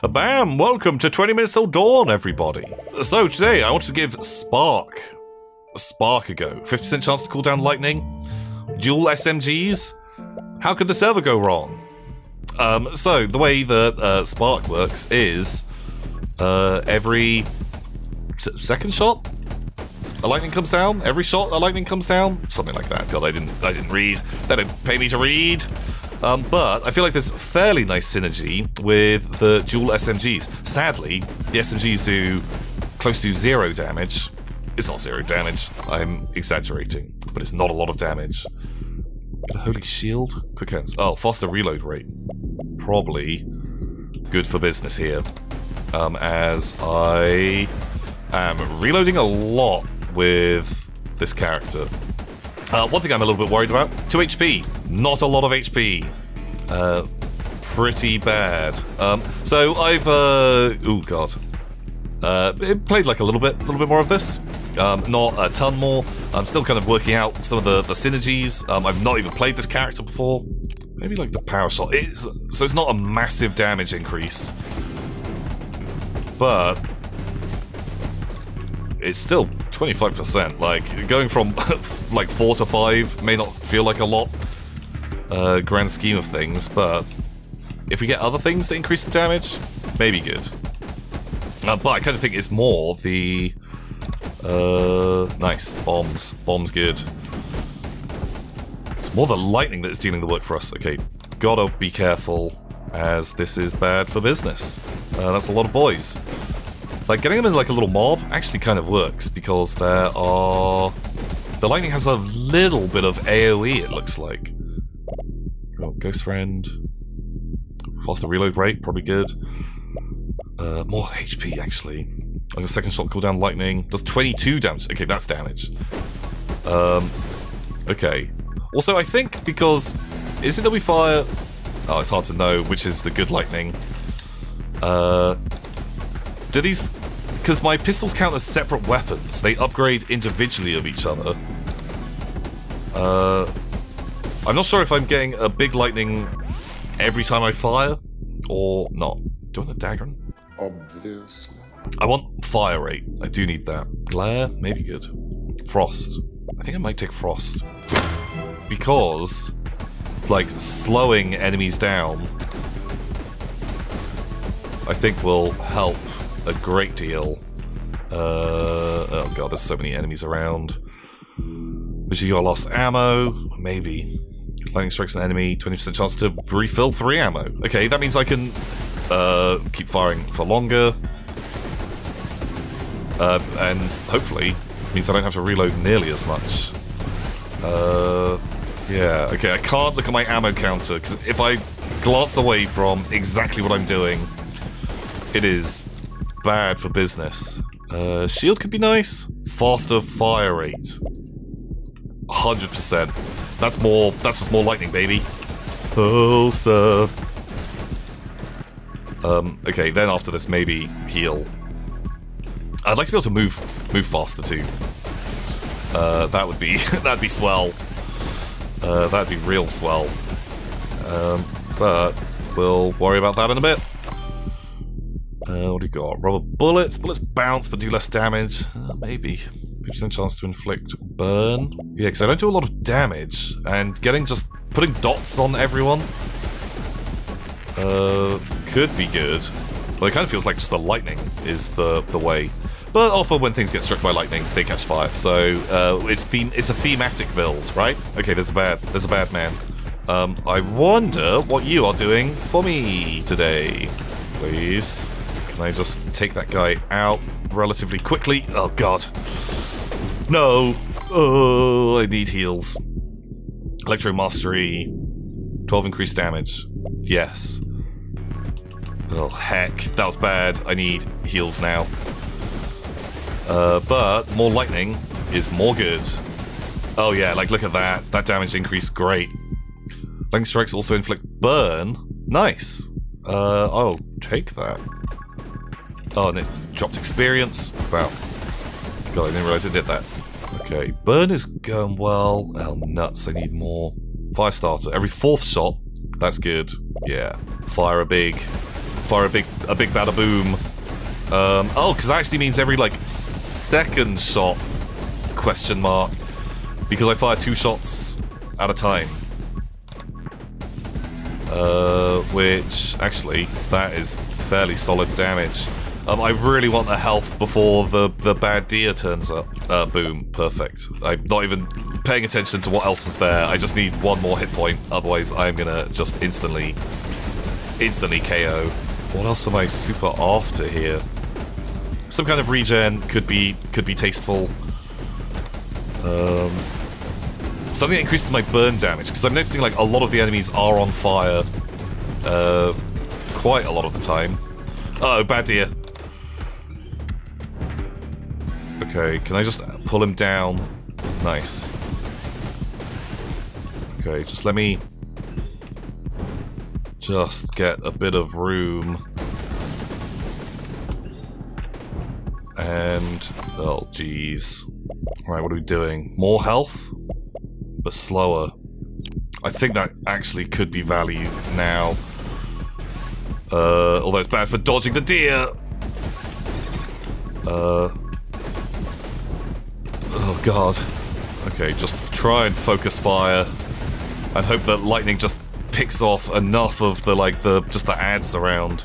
Bam! Welcome to 20 Minutes Till Dawn, everybody! So today I want to give Spark a go. 50% chance to cool down lightning, dual SMGs. How could this ever go wrong? So the way that Spark works is every second shot a lightning comes down. Every shot a lightning comes down. Something like that. God, I didn't read. They don't pay me to read. But I feel like there's fairly nice synergy with the dual SMGs. Sadly, the SMGs do close to zero damage. It's not zero damage, I'm exaggerating, but it's not a lot of damage. Holy shield, quick hands. Oh, faster reload rate. Probably good for business here, as I am reloading a lot with this character. One thing I'm a little bit worried about, 2 HP. Not a lot of HP. Pretty bad. So I've, oh god. It played like a little bit more of this. Not a ton more. I'm still kind of working out some of the synergies. I've not even played this character before. Maybe like the power shot. So it's not a massive damage increase. But it's still 25%, like, going from like 4 to 5 may not feel like a lot, grand scheme of things, but if we get other things that increase the damage, maybe good. But I kind of think it's more the, nice, bombs good. It's more the lightning that is dealing the work for us. Okay, gotta be careful, as this is bad for business. That's a lot of boys. Like, getting them in, like, a little mob actually kind of works, because the lightning has a little bit of AoE, it looks like. Oh, Ghost Friend. Faster reload rate, probably good. More HP, actually. Like, a second shot cooldown lightning. Does 22 damage. Okay, that's damage. Okay. Also, I think, because... Is it that we fire... Oh, it's hard to know which is the good lightning. Do these... Because my pistols count as separate weapons. They upgrade individually of each other. I'm not sure if I'm getting a big lightning every time I fire or not. Do I want a dagger? Obviously. I want fire rate. I do need that. Glare? Maybe good. Frost. I think I might take frost. Because, like, slowing enemies down, I think will help a great deal. Oh god, there's so many enemies around. Wish you got lost ammo? Maybe. Lightning strikes an enemy, 20% chance to refill 3 ammo. Okay, that means I can keep firing for longer. And hopefully means I don't have to reload nearly as much. Yeah, okay, I can't look at my ammo counter, because if I glance away from exactly what I'm doing, it is bad for business. Shield could be nice. Faster fire rate. 100%. That's more. That's just more lightning, baby. Oh, sir. Okay. Then after this, maybe heal. I'd like to be able to move faster too. That would be that'd be swell. That'd be real swell. But we'll worry about that in a bit. What do you got? Rubber bullets. Bullets bounce but do less damage. Maybe. 50% chance to inflict burn. Yeah, because I don't do a lot of damage. And getting just... putting dots on everyone could be good. Well, it kind of feels like just the lightning is the way. But often when things get struck by lightning, they catch fire. So it's a thematic build, right? Okay, there's a bad man. I wonder what you are doing for me today. Please. Can I just take that guy out relatively quickly? Oh god. No! Oh, I need heals. Electro Mastery. 12 increased damage. Yes. Oh heck, that was bad. I need heals now. But more lightning is more good. Oh yeah, like look at that. That damage increase, great. Lightning strikes also inflict burn. Nice. I'll take that. Oh, and it dropped experience. Wow. God, I didn't realize it did that. Okay, burn is going well. Oh, nuts, I need more. Fire starter. Every 4th shot. That's good. Yeah. Fire a big... for a big bada boom. Oh, because that actually means every like second shot? Question mark. Because I fire 2 shots at a time. Which actually that is fairly solid damage. I really want the health before the bad deer turns up. Boom, perfect. I'm not even paying attention to what else was there. I just need 1 more hit point, otherwise I'm gonna just instantly KO. What else am I super after here? Some kind of regen could be tasteful. Something that increases my burn damage, because I'm noticing like a lot of the enemies are on fire, quite a lot of the time. Uh-oh, bad deer. Okay, can I just pull him down? Nice. Okay, just let me... just get a bit of room. And... oh, jeez. Alright, what are we doing? More health? But slower. I think that actually could be value now. Although it's bad for dodging the deer! Oh god. Okay, just try and focus fire and hope that lightning just picks off enough of the like just the ads around.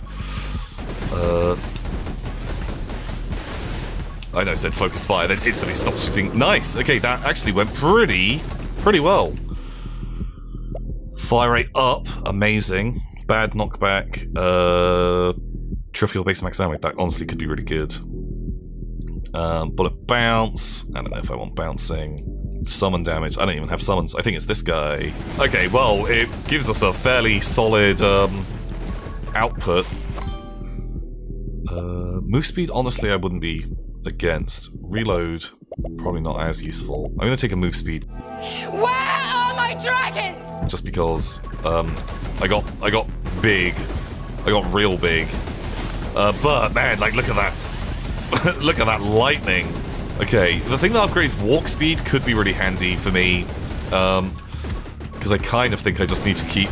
I know I said focus fire, then instantly stopped shooting. Nice! Okay, that actually went pretty well. Fire rate up, amazing. Bad knockback. Trivial base max damage, that honestly could be really good. Bullet bounce. I don't know if I want bouncing. Summon damage. I don't even have summons. I think it's this guy. Okay, well, it gives us a fairly solid output. Move speed, honestly, I wouldn't be against. Reload, probably not as useful. I'm gonna take a move speed. Where are my dragons? Just because I got big. I got real big. But man, like look at that. Look at that lightning. Okay, the thing that upgrades walk speed could be really handy for me. Because I kind of think I just need to keep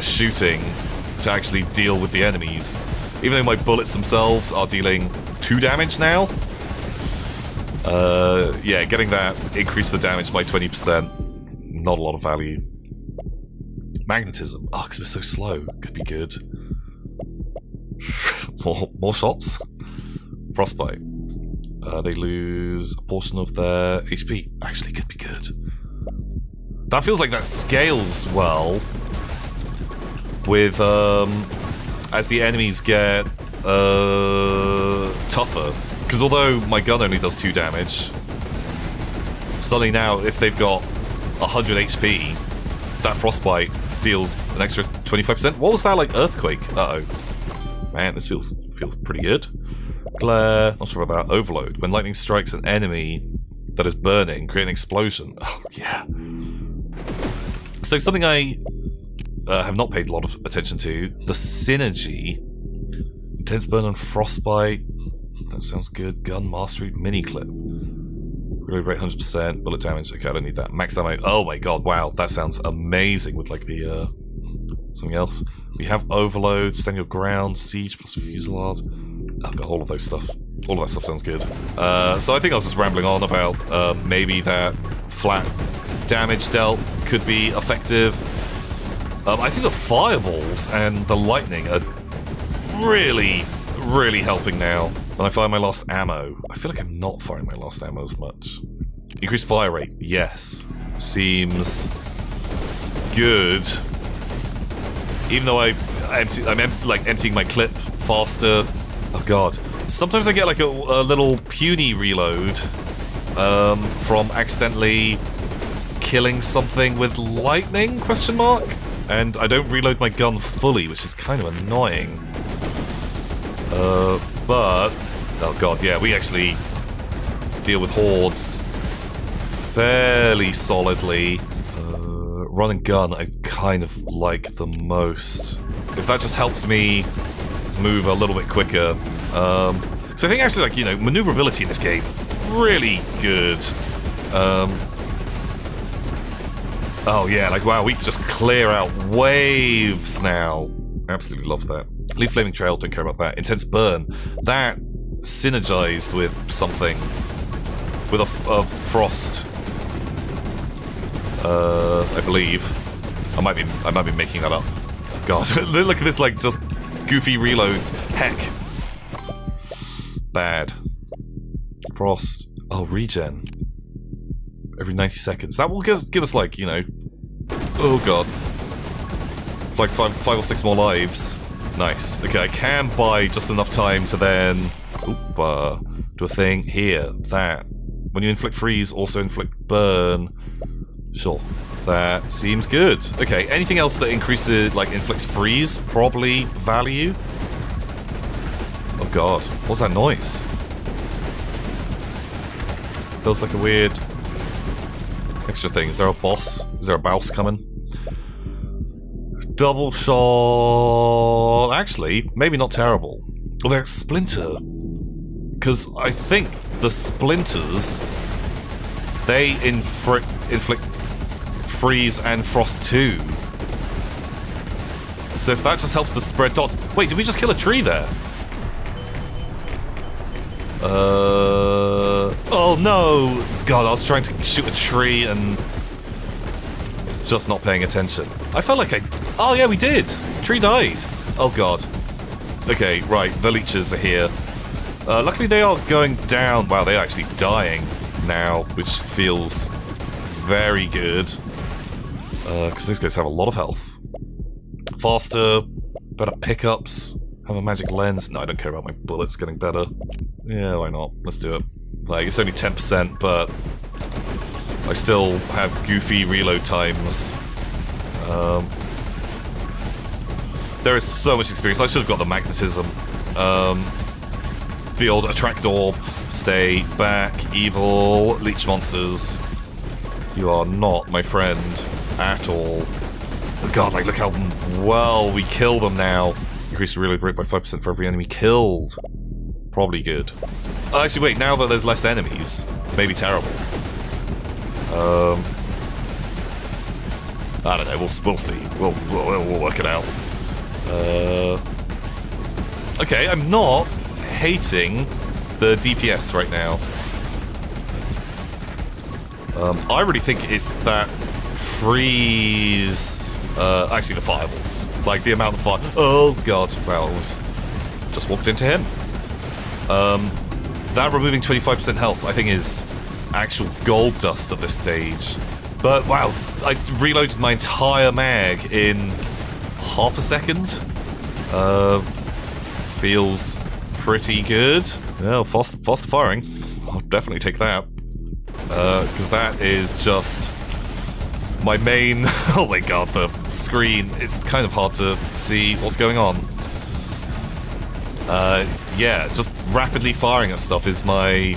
shooting to actually deal with the enemies. Even though my bullets themselves are dealing 2 damage now. Yeah, getting that increased the damage by 20%. Not a lot of value. Magnetism. Oh, because we're so slow. Could be good. more shots. Frostbite. They lose a portion of their HP. Actually, could be good. That feels like that scales well with as the enemies get tougher. Because although my gun only does 2 damage, suddenly now if they've got 100 HP, that frostbite deals an extra 25%. What was that, like earthquake? Uh-oh. Man, this feels pretty good. Glare. Not sure about that. Overload. When lightning strikes an enemy that is burning, create an explosion. Oh, yeah. So something I have not paid a lot of attention to, the synergy. Intense burn and frostbite. That sounds good. Gun mastery. Mini clip. Reload rate 100%. Bullet damage. Okay, I don't need that. Max ammo. Oh my god! Wow, that sounds amazing. With like the something else. We have overload. Stand your ground. Siege plus fusillade. I've got all of those stuff. All of that stuff sounds good. So I think I was just rambling on about maybe that flat damage dealt could be effective. I think the fireballs and the lightning are really helping now. When I fire my last ammo, I feel like I'm not firing my last ammo as much. Increased fire rate, yes. Seems good. Even though I'm emptying my clip faster. Oh god. Sometimes I get like a little puny reload from accidentally killing something with lightning, question mark? And I don't reload my gun fully, which is kind of annoying. But, oh god, yeah, we actually deal with hordes fairly solidly. Run and gun I kind of like the most. If that just helps me move a little bit quicker. So I think actually, like, you know, maneuverability in this game, really good. Oh yeah, like, wow, we can just clear out waves now. Absolutely love that. Leave Flaming Trail, don't care about that. Intense Burn, that synergized with something. With a Frost. I believe. I might be making that up. God, look at this, like, just goofy reloads. Heck. Bad. Frost. Oh, regen. Every 90 seconds. That will give us, like, you know... Oh, God. Like, five or six more lives. Nice. Okay, I can buy just enough time to then... Oop, do a thing. Here. That. When you inflict freeze, also inflict burn. Sure. That seems good. Okay, anything else that increases, like, inflicts freeze, probably value. Oh, God. What's that noise? Feels like a weird... Extra thing. Is there a boss? Is there a boss coming? Double shot... Actually, maybe not terrible. Well, there's Splinter. Because I think the Splinters... They inflict freeze and frost too. So if that just helps to spread dots... Wait, did we just kill a tree there? Oh no! God, I was trying to shoot a tree and... Just not paying attention. I felt like I... Oh yeah, we did! Tree died! Oh God. Okay, right, the leeches are here. Luckily they are going down. Wow, they're actually dying now, which feels very good. Because these guys have a lot of health. Faster, better pickups, have a magic lens. No, I don't care about my bullets getting better. Yeah, why not? Let's do it. Like, it's only 10%, but... I still have goofy reload times. There is so much experience. I should have got the magnetism. The old attract orb. Stay back, evil leech monsters. You are not my friend at all. But God, like, look how well we kill them now. Increase the reload rate by 5% for every enemy killed. Probably good. Oh, actually, wait, now that there's less enemies, maybe terrible. I don't know. We'll see. We'll work it out. Okay, I'm not hating the DPS right now. I really think it's that freeze. Actually, the fireballs. Like the amount of fire. Oh God! Wow, just walked into him. That removing 25% health, I think, is actual gold dust at this stage. But wow, I reloaded my entire mag in half a second. Feels pretty good. Well, faster firing. I'll definitely take that. Because that is just my main... Oh my God, the screen. It's kind of hard to see what's going on. Yeah, just rapidly firing at stuff is my...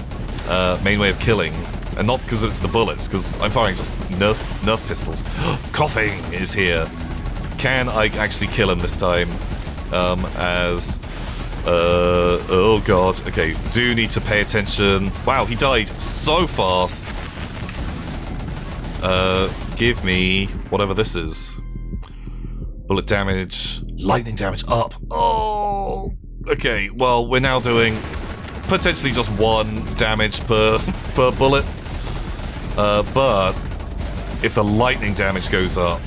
main way of killing, and not because it's the bullets, because I'm firing just nerf pistols. Coughing is here. Can I actually kill him this time? Oh God. Okay, do need to pay attention. Wow, he died so fast. Give me whatever this is. Bullet damage, lightning damage up. Oh. Okay. Well, we're now doing. Potentially just one damage per bullet, but if the lightning damage goes up,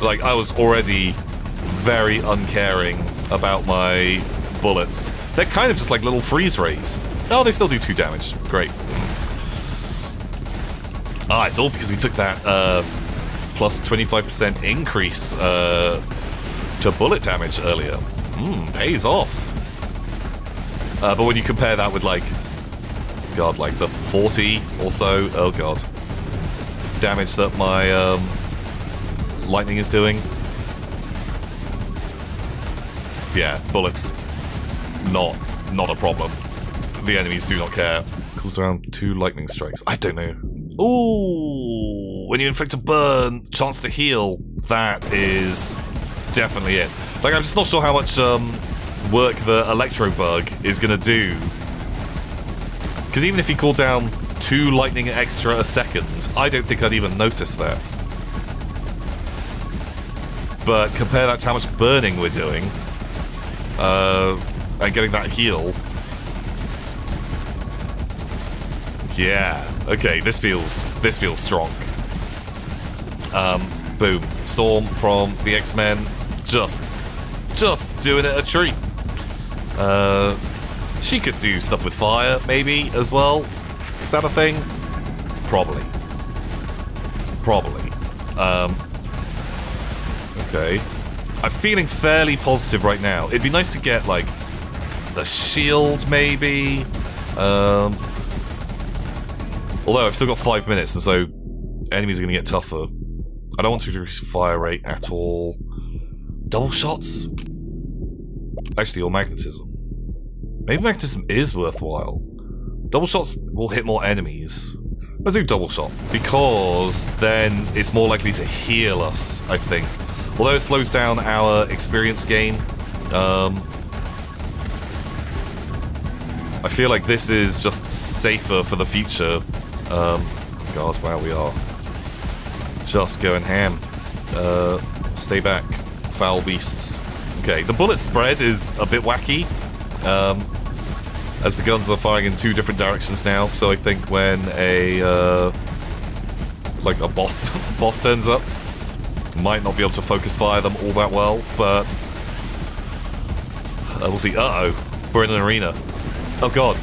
like I was already very uncaring about my bullets. They're kind of just like little freeze rays. Oh, they still do 2 damage. Great. Ah, it's all because we took that plus 25% increase to bullet damage earlier. Pays off. But when you compare that with, like, God, like the 40 or so, oh God, damage that my lightning is doing. Yeah, bullets, not a problem. The enemies do not care. Cools around 2 lightning strikes. I don't know. Ooh, when you inflict a burn, chance to heal. That is definitely it. Like, I'm just not sure how much, work the Electro Bug is gonna do. Because even if he called down 2 lightning extra a second, I don't think I'd even notice that. but compare that to how much burning we're doing, and getting that heal. Yeah. Okay, this feels strong. Boom. Storm from the X-Men. Just doing it a treat. She could do stuff with fire, maybe, as well. Is that a thing? Probably. Probably. Okay. I'm feeling fairly positive right now. It'd be nice to get, like, the shield, maybe. Although, I've still got 5 minutes, and so enemies are going to get tougher. I don't want to reduce fire rate at all. Double shots? Actually, or magnetism. Maybe magnetism is worthwhile. Double shots will hit more enemies. Let's do double shot, because then it's more likely to heal us, I think. Although it slows down our experience gain. I feel like this is just safer for the future. God, wow, we are just going ham. Stay back, foul beasts. Okay, the bullet spread is a bit wacky, as the guns are firing in two different directions now. So I think when a like a boss turns up, might not be able to focus fire them all that well. But we'll see. Uh-oh, we're in an arena. Oh god,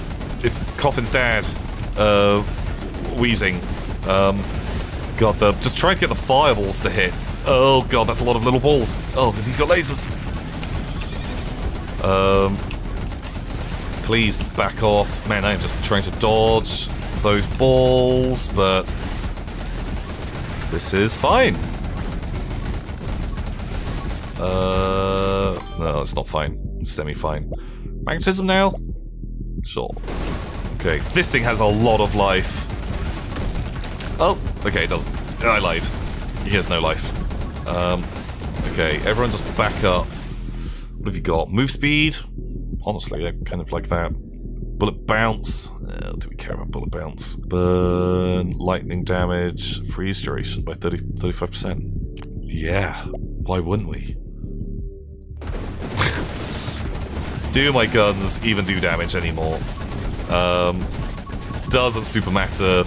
it's Coffin's dad, wheezing. God, they're just trying to get the fireballs to hit. Oh god, that's a lot of little balls. Oh, and he's got lasers. Please back off. Man, I am just trying to dodge those balls, but this is fine. No, it's not fine. It's semi-fine. Magnetism now? Sure. Okay, this thing has a lot of life. Oh, okay, it doesn't. I lied. He has no life. Okay, everyone just back up. What have you got? Move speed? Honestly, I kind of like that. Bullet bounce? Do we care about bullet bounce? Burn, lightning damage, freeze duration by 35%. Yeah, why wouldn't we? Do my guns even do damage anymore? Doesn't super matter,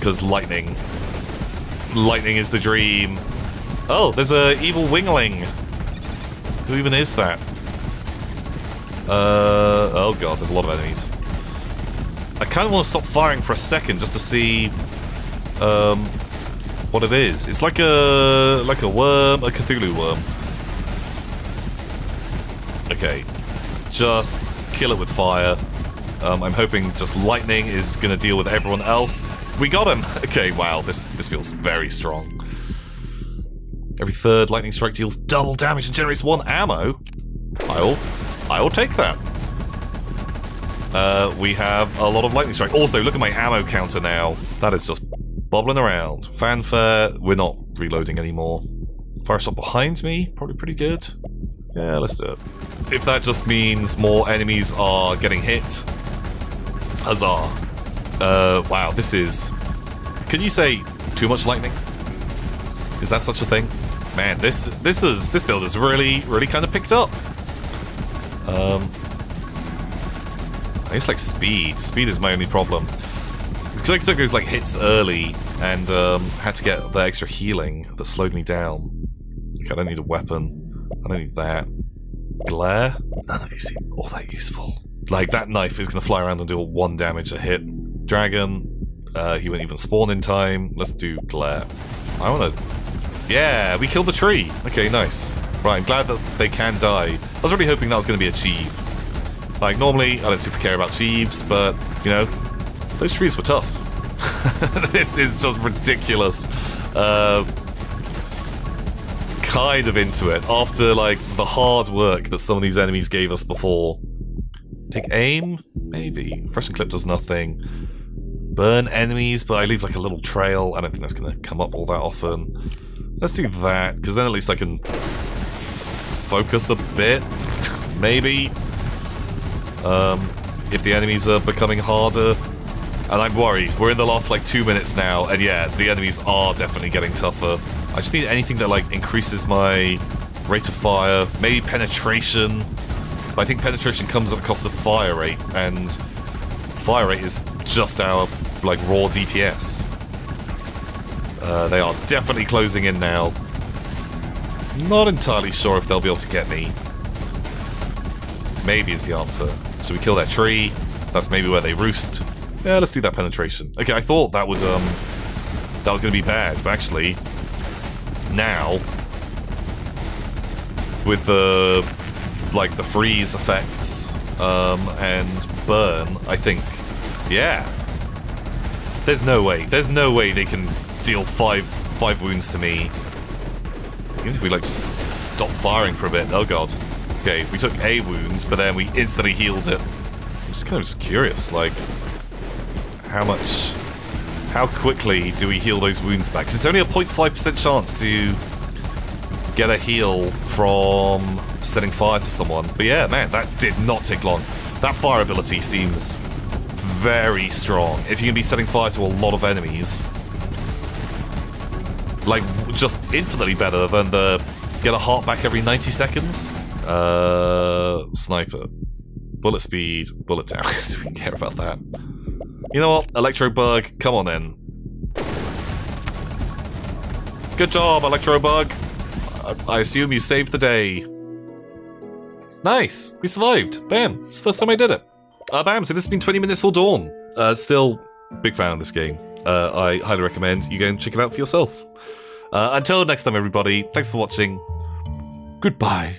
because lightning is the dream. Oh, there's a evil wingling. Who even is that? Oh god, there's a lot of enemies. I kind of want to stop firing for a second just to see what it is. It's like a worm, a Cthulhu worm. Okay, just kill it with fire. I'm hoping just lightning is going to deal with everyone else. We got him! Okay, wow, this feels very strong. Every third lightning strike deals double damage and generates 1 ammo. I'll take that. We have a lot of lightning strike. Also, look at my ammo counter now. That is just bobbling around. Fanfare, we're not reloading anymore. Fire shot behind me, probably pretty good. Yeah, let's do it. If that just means more enemies are getting hit, huzzah. Wow, this is... Could you say too much lightning? Is that such a thing? Man, this build is really kind of picked up. I guess, like, speed. Speed is my only problem. Because I took those, like, hits early and had to get the extra healing that slowed me down. Okay, I don't need a weapon. I don't need that. Glare? None of these seem all that useful. Like, that knife is going to fly around and do 1 damage a hit. Dragon, he won't even spawn in time. Let's do glare. I want to... Yeah, we killed the tree! Okay, nice. Right, I'm glad that they can die. I was really hoping that was going to be achieved. Like, normally, I don't super care about achieves, but, you know, those trees were tough. This is just ridiculous. Kind of into it, after, like, the hard work that some of these enemies gave us before. Take aim? Maybe. Fresh and clip does nothing. Burn enemies, but I leave, like, a little trail. I don't think that's going to come up all that often. Let's do that, because then at least I can focus a bit, maybe. If the enemies are becoming harder. and I'm worried. We're in the last, like, 2 minutes now, and yeah, the enemies are definitely getting tougher. I just need anything that, like, increases my rate of fire, maybe penetration. But I think penetration comes at the cost of fire rate, and fire rate is just our, like, raw DPS. They are definitely closing in now. Not entirely sure if they'll be able to get me. Maybe is the answer. So we kill their tree. That's maybe where they roost. Yeah, let's do that penetration. Okay, I thought that would that was going to be bad, but actually, now with the like the freeze effects and burn, I think, yeah, there's no way they can deal five wounds to me. Even if we like just stop firing for a bit. Oh god. Okay, we took a wound, but then we instantly healed it. I'm just kind of just curious, like, how quickly do we heal those wounds back? Because it's only a 0.5% chance to get a heal from setting fire to someone. But yeah, man, that did not take long. That fire ability seems very strong. If you can be setting fire to a lot of enemies, like, just infinitely better than the get a heart back every 90 seconds. Sniper. Bullet speed, bullet down. Do we care about that? You know what? Electro Bug, come on in. Good job, Electro Bug. I assume you saved the day. Nice! We survived! Bam! It's the first time I did it. Bam! So this has been 20 Minutes Till Dawn. Still big fan of this game. I highly recommend you go and check it out for yourself. Until next time, everybody. Thanks for watching. Goodbye.